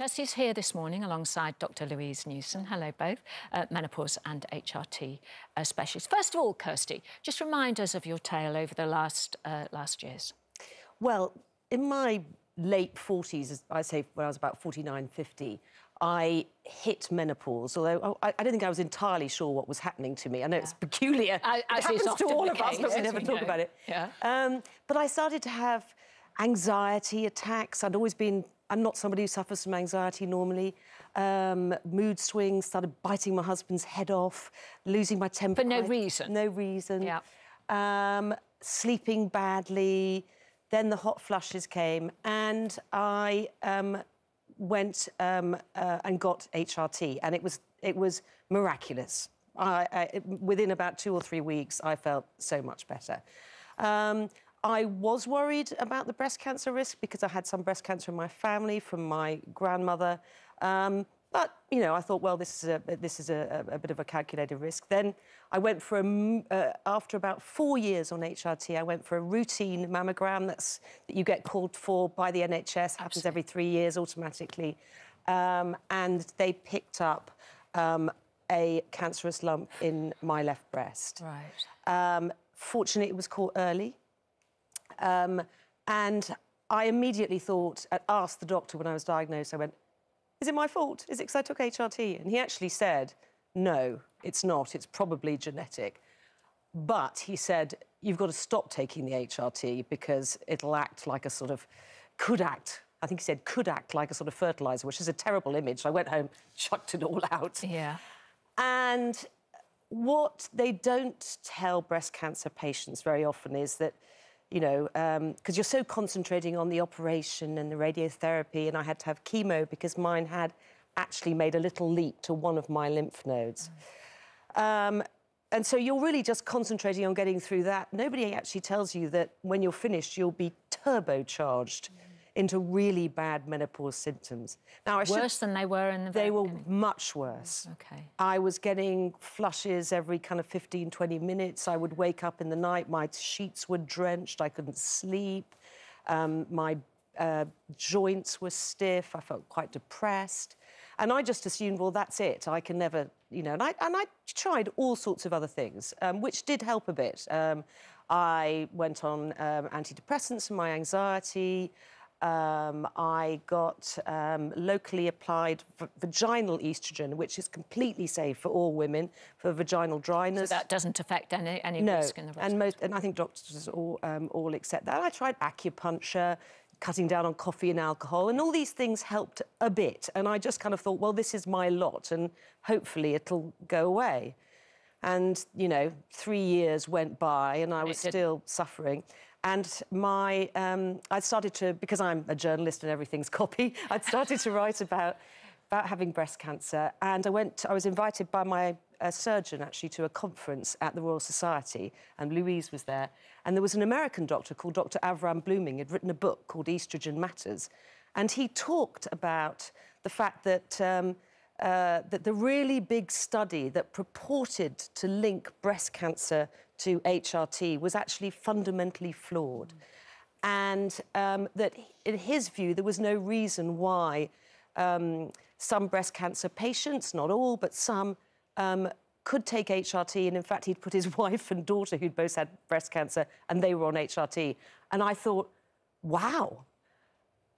Kirsty's here this morning alongside Dr. Louise Newson. Hello, both. Menopause and HRT specialists. First of all, Kirsty, just remind us of your tale over the last years. Well, in my late 40s, I say when I was about 49, 50, I hit menopause, although I don't think I was entirely sure what was happening to me. I know it's peculiar. It happens to all of us, but we never talk about it. Yeah. But I started to have anxiety attacks. I'd always been... I'm not somebody who suffers from anxiety normally. Mood swings, started biting my husband's head off, losing my temper. For no reason? No reason. Yeah. Sleeping badly. Then the hot flushes came and I went and got HRT. And it was miraculous. Within about 2 or 3 weeks, I felt so much better. I was worried about the breast cancer risk because I had some breast cancer in my family from my grandmother. But, you know, I thought, well, this is a bit of a calculated risk. Then I went for, after about 4 years on HRT, I went for a routine mammogram that you get called for by the NHS, happens every 3 years automatically. And they picked up a cancerous lump in my left breast. Right. Fortunately, it was caught early. And I immediately thought, asked the doctor when I was diagnosed, I went, is it my fault? Is it because I took HRT? And he actually said, no, it's not. It's probably genetic. But he said, you've got to stop taking the HRT because it'll act like a sort of, I think he said could act like a sort of fertiliser, which is a terrible image. So I went home, chucked it all out. Yeah. And what they don't tell breast cancer patients very often is that, you know, because you're so concentrating on the operation and the radiotherapy, and I had to have chemo because mine had actually made a little leap to one of my lymph nodes. And so you're really just concentrating on getting through that. Nobody actually tells you that when you're finished, you'll be turbocharged into really bad menopause symptoms. Now, worse than they were in the beginning? They were much worse. Okay. I was getting flushes every kind of 15, 20 minutes. I would wake up in the night, my sheets were drenched, I couldn't sleep, my joints were stiff, I felt quite depressed. And I just assumed, well, that's it, I can never, you know... And I tried all sorts of other things, which did help a bit. I went on antidepressants for my anxiety. I got locally applied vaginal oestrogen, which is completely safe for all women for vaginal dryness. So that doesn't affect any risk in the breast. No, and I think doctors all accept that. I tried acupuncture, cutting down on coffee and alcohol, and all these things helped a bit. And I just kind of thought, well, this is my lot, and hopefully it'll go away. And, you know, 3 years went by and I was still suffering. And my, I started to, because I'm a journalist and everything's copy, I'd started to write about having breast cancer. And I was invited by my surgeon, actually, to a conference at the Royal Society, and Louise was there. And there was an American doctor called Dr. Avram Blooming, had written a book called Oestrogen Matters. And he talked about the fact that... that the really big study that purported to link breast cancer to HRT was actually fundamentally flawed. And that, in his view, there was no reason why some breast cancer patients, not all, but some, could take HRT. And, in fact, he'd put his wife and daughter, who'd both had breast cancer, and they were on HRT. And I thought, wow.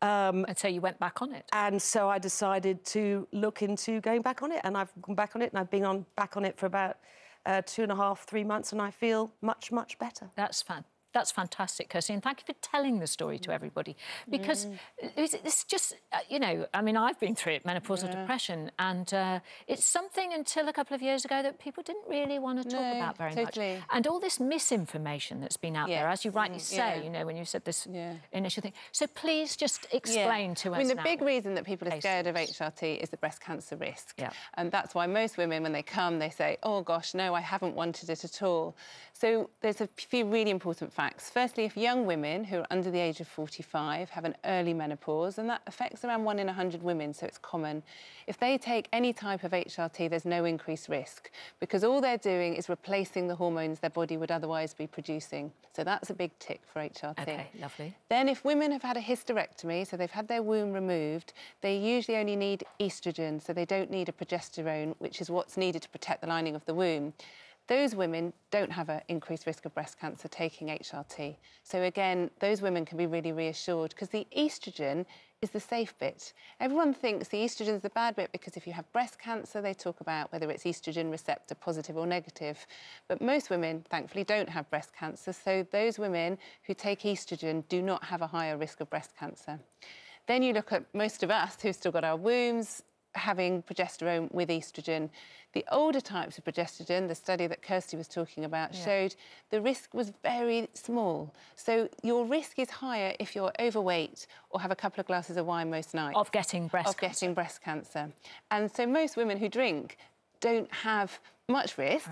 And so you went back on it? And so I decided to look into going back on it, and I've gone back on it, and I've been back on it for about 2.5, 3 months, and I feel much, much better. That's fun. That's fantastic, Kirsty, and thank you for telling the story to everybody, because it's just, you know, I mean, I've been through it, menopausal depression, and it's something until a couple of years ago that people didn't really want to talk about very much. And all this misinformation that's been out there, as you rightly say, you know, when you said this initial thing. So please just explain to us. I mean, the big reason that people are scared of HRT is the breast cancer risk. Yeah. And that's why most women, when they come, they say, oh, gosh, no, I haven't wanted it at all. So there's a few really important factors facts. Firstly, if young women who are under the age of 45 have an early menopause, and that affects around 1 in 100 women, so it's common, if they take any type of HRT, there's no increased risk because all they're doing is replacing the hormones their body would otherwise be producing. So that's a big tick for HRT. OK, lovely. Then if women have had a hysterectomy, so they've had their womb removed, they usually only need oestrogen, so they don't need a progesterone, which is what's needed to protect the lining of the womb. Those women don't have an increased risk of breast cancer taking HRT. So again, those women can be really reassured because the oestrogen is the safe bit. Everyone thinks the oestrogen is the bad bit because if you have breast cancer, they talk about whether it's oestrogen receptor positive or negative. But most women, thankfully, don't have breast cancer. So those women who take oestrogen do not have a higher risk of breast cancer. Then you look at most of us who've still got our wombs, having progesterone with oestrogen. The older types of progesterone, the study that Kirsty was talking about, showed the risk was very small. So your risk is higher if you're overweight or have a couple of glasses of wine most nights. Of getting breast cancer. Of getting breast cancer. And so most women who drink don't have much risk,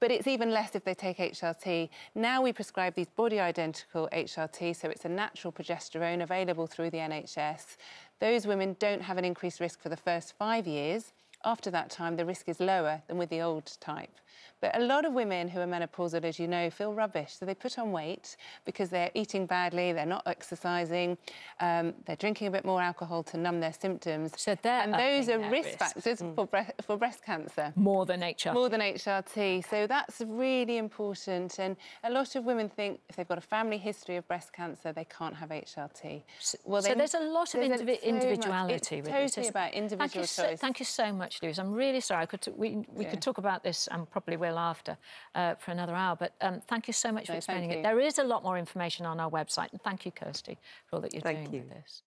but it's even less if they take HRT. Now we prescribe these body-identical HRT, so it's a natural progesterone available through the NHS. Those women don't have an increased risk for the first 5 years. After that time, the risk is lower than with the old type. But a lot of women who are menopausal, as you know, feel rubbish. So they put on weight because they're eating badly, they're not exercising, they're drinking a bit more alcohol to numb their symptoms. So those are risk factors for breast cancer. More than HRT. More than HRT. So that's really important. And a lot of women think if they've got a family history of breast cancer, they can't have HRT. Well, so there's a lot of individuality with it. It's totally about individual choice. Thank you so much, Louise. I'm really sorry. We could talk about this and probably will after for another hour, but thank you so much for explaining it. There is a lot more information on our website, and thank you, Kirsty, for all that you're doing with this.